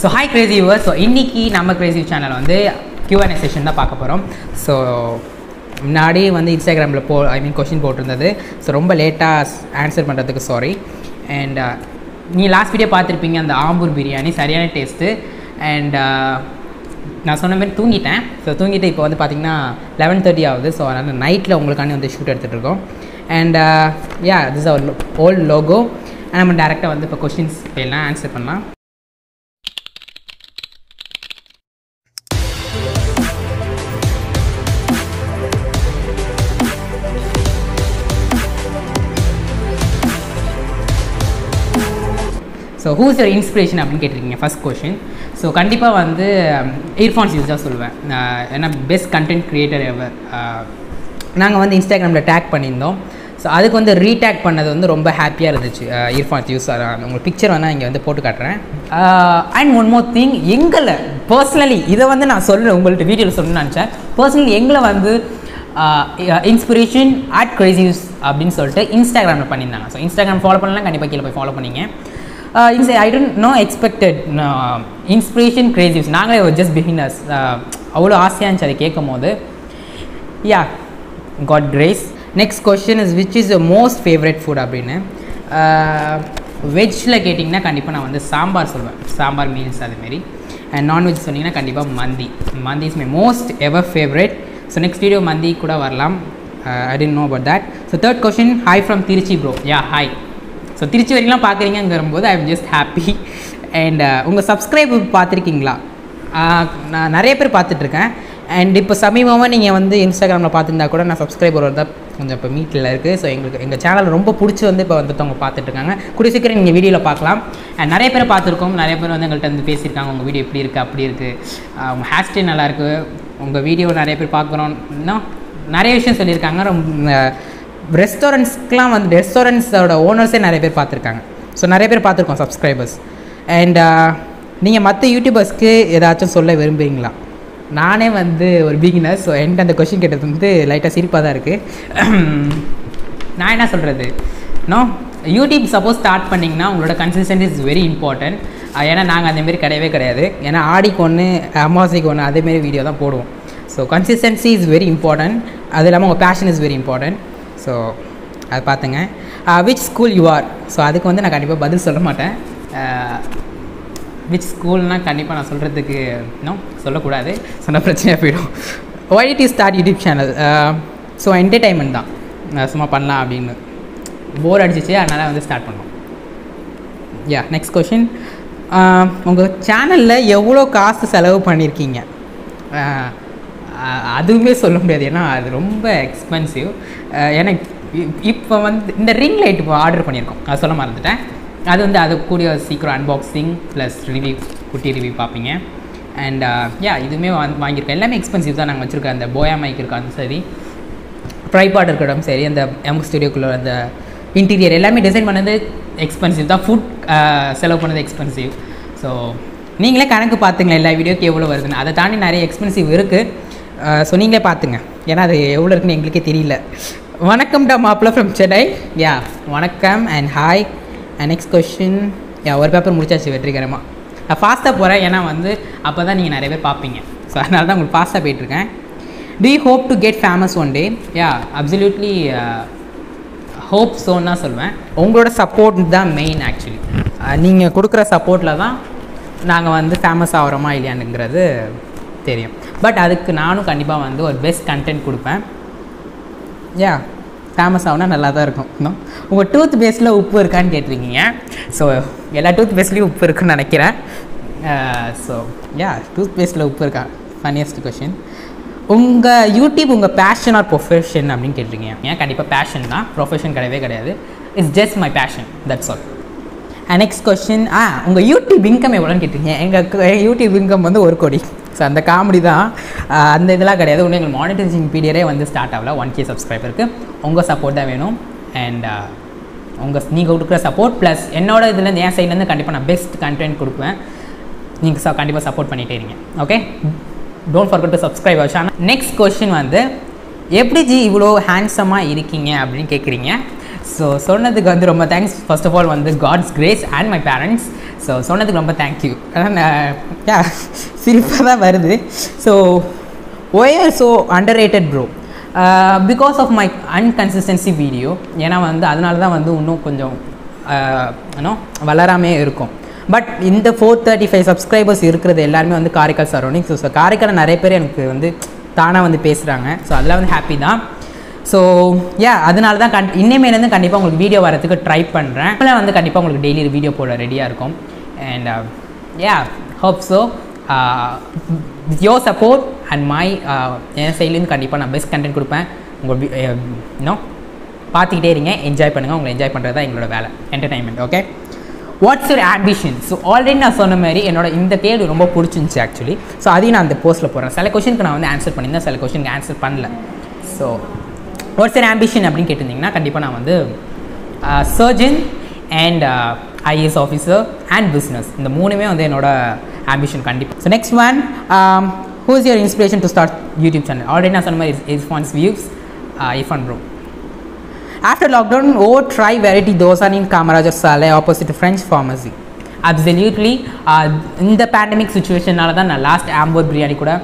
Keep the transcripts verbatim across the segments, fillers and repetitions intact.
So hi Crazy Viewers. So இன்னைக்கு நம்ம Crazy Views channel வந்து Q and A session தான் பார்க்க போகிறோம். So முன்னாடி வந்து இன்ஸ்டாகிராமில் போ ஐ மீன் கொஷின் போட்டிருந்தது. ஸோ ரொம்ப லேட்டாக ஆன்சர் பண்ணுறதுக்கு சாரி. அண்ட் நீ லாஸ்ட் வீடியோ பார்த்துருப்பீங்க அந்த ஆம்பூர் பிரியாணி சரியான டேஸ்ட்டு. அண்ட் நான் சொன்ன மாதிரி தூங்கிட்டேன். ஸோ தூங்கிட்டு இப்போ வந்து பார்த்திங்கன்னா லெவன் தேர்ட்டி ஆகுது. ஸோ அதனால் நைட்டில் உங்களுக்காண்டி வந்து ஷூட் எடுத்துகிட்ருக்கோம். And yeah this our old logo. நம்ம டேரெக்டாக வந்து இப்போ கொஷின்ஸ் எல்லாம் ஆன்சர் பண்ணலாம். So who is your inspiration அப்படின்னு கேட்டிருக்கீங்க ஃபஸ்ட் கொஷின். ஸோ கண்டிப்பாக வந்து இர்ஃபான் யூஸ் தான் சொல்லுவேன். ஏன்னா பெஸ்ட் கண்டென்ட் க்ரியேட்டர் எவர். நாங்கள் வந்து இன்ஸ்டாகிராமில் டேக் பண்ணியிருந்தோம். ஸோ அதுக்கு வந்து ரீடேக் பண்ணது வந்து ரொம்ப ஹாப்பியாக இருந்துச்சு. இர்ஃபான் யூஸ் உங்களுக்கு பிக்சர் வேணால் இங்கே வந்து போட்டு காட்டுறேன். அண்ட் ஒன் மோர் திங், எங்களை பர்சனலி இதை வந்து நான் சொல்ல உங்கள்கிட்ட வீடியோவில் சொல்லணும்னு நினச்சேன். பர்சனலி எங்களை வந்து இன்ஸ்பிரேஷன் அட் கிரேசி வியூஸ் அப்படின்னு சொல்லிட்டு இன்ஸ்டாகிராமில் பண்ணியிருந்தாங்க. ஸோ இன்ஸ்டாகிராம் ஃபாலோ பண்ணலாம், கண்டிப்பாக கீழே போய் ஃபாலோ பண்ணிங்க. இன்ஸ் I don't know expected inspiration crazy views. நாங்களே ஒரு ஜஸ்ட் பிகினர்ஸ். அவ்வளோ ஆசையாக இருந்துச்சு அதை கேட்கும் போது. Yeah God grace. Next question is which is the most favourite food அப்படின்னு. வெஜ்ஜில் கேட்டிங்கன்னா கண்டிப்பாக நான் வந்து சாம்பார் சொல்வேன். சாம்பார் மீல்ஸ் அதுமாரி. அண்ட் நான்வெஜ் சொன்னிங்கன்னா கண்டிப்பாக மந்தி. மந்தி is my most ever favourite. So next video மந்தி கூட வரலாம். I don't know about that. So third question, hi from Trichy bro. Yeah hi. So Trichy வரைக்கும்லாம் பார்க்குறீங்கிறம்போது I am just happy. And உங்கள் சப்ஸ்கிரைப் பார்த்துருக்கீங்களா? நான் நிறைய பேர் பார்த்துட்ருக்கேன். அண்ட் இப்போ சமீபமாக நீங்கள் வந்து இன்ஸ்டாகிராமில் பார்த்துருந்தா கூட நான் சப்ஸ்கிரைபர் தான் கொஞ்சம் இப்போ மீட்டில் இருக்குது. ஸோ எங்களுக்கு எங்கள் சேனல் ரொம்ப பிடிச்சி வந்து இப்போ வந்துட்டு அவங்க பார்த்துட்ருக்காங்க. கூடிய சீக்கிரம் நீங்கள் வீடியோவில் பார்க்கலாம். அண்ட் நிறைய பேர் பார்த்துருக்கோம். நிறைய பேர் வந்து எங்கள்கிட்ட வந்து பேசியிருக்காங்க, உங்கள் வீடியோ இப்படி இருக்குது அப்படி இருக்குது, உங்கள் ஹேர் ஸ்டைல் நல்லாயிருக்கு, உங்கள் வீடியோ நிறைய பேர் பார்க்குறோம், இன்னும் நிறைய விஷயம் சொல்லியிருக்காங்க. ரொம்ப ரெஸ்டாரண்ட்ஸ்க்கெலாம் வந்து ரெஸ்டாரண்ட்ஸோட ஓனர்ஸே நிறைய பேர் பார்த்துருக்காங்க. ஸோ நிறைய பேர் பார்த்துருக்கோம் சப்ஸ்கிரைபர்ஸ். அண்ட் நீங்கள் மற்ற யூடியூபர்ஸ்க்கு ஏதாச்சும் சொல்ல விரும்புகிறீங்களா? நானே வந்து ஒரு பிகினர். ஸோ என்கிட்ட அந்த கொஷின் கேட்டது வந்து லைட்டாக சிரிப்பாக தான் இருக்குது. நான் என்ன சொல்கிறது, நோ யூடியூப் சப்போஸ் ஸ்டார்ட் பண்ணிங்கன்னா உங்களோட கன்சிஸ்டன்சி இஸ் வெரி இம்பார்ட்டன்ட். ஏன்னா நாங்கள் அதேமாரி கிடையவே கிடையாது. ஏன்னா ஆடிக்கு ஒன்று அமாவாசைக்கு ஒன்று அதேமாரி வீடியோ தான் போடுவோம். So consistency is very important. அது இல்லாமல் உங்கள் passion is very important. So அது பார்த்துங்க. Which school you are? So அதுக்கு வந்து நான் கண்டிப்பாக பதில் சொல்ல மாட்டேன். விச் ஸ்கூல்னால் கண்டிப்பாக நான் சொல்கிறதுக்கு இன்னும் சொல்லக்கூடாது, சொன்னால் பிரச்சனையாக போயிடும். Why did you start YouTube channel? So entertainment தான், சும்மா பண்ணலாம் அப்படின்னு போர் அடிச்சிச்சு, அதனால் வந்து ஸ்டார்ட் பண்ணோம். யா நெக்ஸ்ட் கொஷின், உங்கள் சேனலில் எவ்வளோ காசு செலவு பண்ணியிருக்கீங்க? அதுவுமே சொல்ல முடியாது, ஏன்னா அது ரொம்ப எக்ஸ்பென்சிவ். ஏன்னா இப்போ வந்து இந்த ரிங் லைட் இப்போ ஆர்டர் பண்ணியிருக்கோம், அது சொல்ல மறந்துட்டேன். அது வந்து அது கூடிய சீக்கிரம் அன்பாக்சிங் ப்ளஸ் ரிவ்யூ, குட்டி ரிவ்யூ பார்ப்பீங்க. அண்ட் யா இதுவுமே வந்து வாங்கியிருக்கேன். எல்லாமே எக்ஸ்பென்சிவ் தான் நாங்கள் வச்சுருக்கோம். அந்த போயா மைக் இருக்காதும் சரி, ட்ரைபாட் இருக்கட்டும் சரி, அந்த எம் ஸ்டுடியோக்குள்ளே அந்த இன்டீரியர் எல்லாமே டிசைன் பண்ணது எக்ஸ்பென்சிவ் தான். ஃபுட் செலவு பண்ணது எக்ஸ்பென்சிவ். ஸோ நீங்களே கணக்கு பார்த்துங்களேன் எல்லா வீடியோக்கு எவ்வளோ வருதுன்னு. அதை தாண்டி நிறைய எக்ஸ்பென்சிவ் இருக்குது. ஸோ நீங்களே பார்த்துங்க, ஏன்னா அது எவ்வளோ இருக்குன்னு எங்களுக்கே தெரியல. வணக்கம்டா மாப்பிள்ள ஃப்ரம் சென்னை. யா வணக்கம் and hi. And next question, யா ஒரு பேப்பர் முடிச்சாச்சு வெற்றிகரமாக. நான் ஃபாஸ்ட்டாக போகிறேன், ஏன்னா வந்து அப்போ தான் நீங்கள் நிறைய பேர் பார்ப்பீங்க. ஸோ அதனால தான் உங்களுக்கு ஃபாஸ்ட்டாக போயிட்டுருக்கேன். Do you hope to get famous one day? Yeah absolutely hope ஸோன்னு தான் சொல்லுவேன். உங்களோட சப்போர்ட் தான் மெயின். ஆக்சுவலி நீங்கள் கொடுக்குற சப்போர்ட்டில் தான் நாங்கள் வந்து ஃபேமஸ் ஆகிறோமா இல்லையானுங்கிறது தெரியும். பட் அதுக்கு நானும் கண்டிப்பாக வந்து ஒரு பெஸ்ட் கண்டென்ட் கொடுப்பேன். யா ஃபேமஸ் ஆகுனா நல்லா தான் இருக்கும். இன்னும் உங்கள் டூத் பேஸ்ட்டில் உப்பு இருக்கான்னு கேட்டிருக்கீங்க. ஸோ எல்லா டூத் பேஸ்ட்லேயும் உப்பு இருக்குன்னு நினைக்கிறேன். ஸோ யா டூத் பேஸ்ட்டில் உப்பு இருக்கா? Funniest question. உங்கள் யூடியூப் உங்கள் பேஷன் ஆர் ப்ரொஃபஷன் அப்படின்னு கேட்டிருக்கீங்க. ஏன் கண்டிப்பாக பேஷன் தான், ப்ரொஃபஷன் கிடையவே கிடையாது. It's just my passion, that's all. And next question, ஆ உங்கள் யூடியூப் இன்கம் எவ்வளோன்னு கேட்டிருக்கீங்க. எங்கள் யூடியூப் இன்கம் வந்து ஒரு கோடி. ஸோ அந்த காமெடி தான், அந்த இதெல்லாம் கிடையாது. ஒன்று எங்கள் மானிட்டரைசிங் பீரியடே வந்து ஸ்டார்ட் ஆகல. ஒன் கே சப்ஸ்கிரைபருக்கு உங்கள் சப்போர்ட் தான் வேணும். அண்ட் உங்கள் நீங்கள் கொடுக்குற சப்போர்ட் ப்ளஸ் என்னோட இதுலேருந்து என் சைட்லேருந்து கண்டிப்பாக நான் பெஸ்ட் கண்டென்ட் கொடுப்பேன். நீங்கள் ச கண்டிப்பாக சப்போர்ட் பண்ணிகிட்டே இருங்க. Okay, don't forget to subscribe ஆச்சு. ஆனால் நெக்ஸ்ட் கொஷின் வந்து, எப்படி ஜி இவ்வளோ ஹேண்ட்ஸமாக இருக்கீங்க அப்படின்னு கேட்குறீங்க. ஸோ சொன்னதுக்கு வந்து ரொம்ப தேங்க்ஸ். ஃபர்ஸ்ட் ஆஃப் ஆல் வந்து God's grace and my parents. So சொன்னதுக்கு ரொம்ப தேங்க்யூ. ஆனால் நான் சிரிப்பாக தான் வருது. So wire so underrated bro because of my inconsistency video. ஏன்னா வந்து அதனால தான் வந்து இன்னும் கொஞ்சம் இன்னும் வளராமே இருக்கும். பட் இந்த ஃபோர் தேர்ட்டி ஃபைவ் சப்ஸ்கிரைபர்ஸ் இருக்கிறது எல்லாருமே வந்து Karaikal surrounding. So so Karaikal நிறைய பேர் எனக்கு வந்து தானாக வந்து பேசுகிறாங்க. ஸோ அதெல்லாம் வந்து ஹாப்பி தான். ஸோ யா அதனால தான் கண் இன்னமேலேருந்து கண்டிப்பாக உங்களுக்கு வீடியோ வரதுக்கு ட்ரை பண்ணுறேன். இப்போலாம் வந்து கண்டிப்பாக உங்களுக்கு டெய்லி வீடியோ போட ரெடியாக இருக்கும். And yeah hope so your support and my என் சைட்லேருந்து கண்டிப்பாக நான் பெஸ்ட் கண்டென்ட் கொடுப்பேன். உங்கள் இன்னும் பார்த்துக்கிட்டே இருங்க, என்ஜாய் பண்ணுங்கள். உங்களை என்ஜாய் பண்ணுறது தான் எங்களோட வேலை, entertainment. Okay, what's your ambition? So already நான் சொன்ன மாதிரி என்னோட இந்த கேள்வி ரொம்ப பிடிச்சிருந்துச்சி ஆக்சுவலி. ஸோ அதையும் நான் அந்த போஸ்ட்டில் போடுறேன். சில கொஷனுக்கு நான் வந்து ஆன்சர் பண்ணியிருந்தேன், சில கொஷனுக்கு ஆன்சர் பண்ணல. ஸோ வாட்ஸ் யுவர் ஆம்பிஷன் அப்படின்னு கேட்டிருந்தீங்கன்னா கண்டிப்பாக நான் வந்து surgeon and IAS officer and business இந்த மூணுமே வந்து என்னோட ஆம்பிஷன் கண்டிப்பாக. So next one, who is your inspiration to start YouTube channel? Already நான் சொன்ன மாதிரி Irfan's views, Irfan bro. After lockdown, oh, try variety dosa in Kamarajar Saleh opposite French pharmacy. Absolutely. Uh, in the pandemic situation, nala da na last Amber Biriyani kuda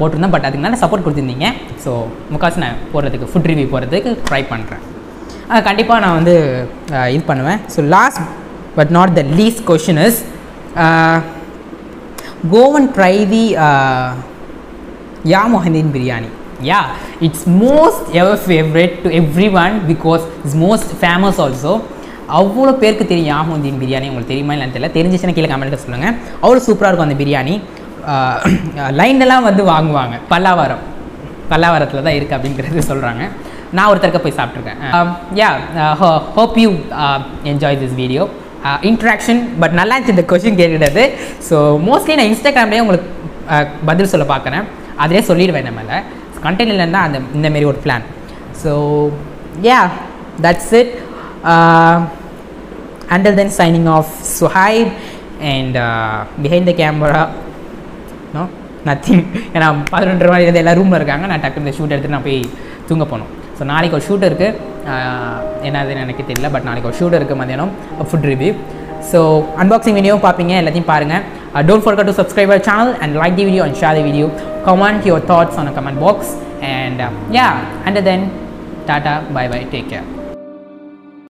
potrundha, but adukku nalla support kuduthindinga. So, mukasi na poradhukku food review poradhukku try pandren. Ah, kandipa na vandu idu pannuven. So, last but not the least question is uh, go and try the uh, Ya Mohandin Biriyani. Yeah, it's most ever favorite to everyone because it's most famous also. அவ்வளோ பேருக்கு தெரியும் யா மொஹந்தின் பிரியாணி. உங்களுக்கு தெரியுமா இல்லைன்னு தெரியல, தெரிஞ்சிச்சுன்னா கீழே கமெண்ட்டில் சொல்லுங்கள். அவ்வளோ சூப்பராக இருக்கும் அந்த பிரியாணி. லைன்லாம் வந்து வாங்குவாங்க. பல்லாவரம் பல்லாவரத்தில் தான் இருக்குது அப்படிங்கிறது சொல்கிறாங்க. நான் ஒருத்தருக்கு போய் சாப்பிட்ருக்கேன். யா hope you enjoy this video interaction. But நல்லா இருந்துச்சு இந்த கொஷின் கேட்டுட்டது. ஸோ மோஸ்ட்லி நான் இன்ஸ்டாகிராம்லேயே உங்களுக்கு பதில் சொல்ல பார்க்குறேன். அதிலே சொல்லிடுவேன் நம்மளை கண்டென்ட் இல்லைன்னா அந்த இந்தமாரி ஒரு plan. So yeah that's it. Until then signing off Suhaib and behind the camera no nothing. ஏன்னா பதினொன்றரை மணி இருந்து எல்லாம் ரூமில் இருக்காங்க. நான் டக்குனு இந்த ஷூட் எடுத்துகிட்டு நான் போய் தூங்க போனோம். ஸோ நாளைக்கு ஒரு ஷூட் இருக்குது, என்னதுன்னு எனக்கு தெரியல. பட் நாளைக்கு ஒரு ஷூட் இருக்குது மதியானம், ஃபுட் ரிவ்யூ. ஸோ அன்பாக்சிங் வீடியோவும் பார்ப்பீங்க, எல்லாத்தையும் பாருங்கள். Uh, don't forget to subscribe our channel and like the video and share the video. Comment your thoughts on the comment box. And uh, yeah, until then, tata, bye bye, take care.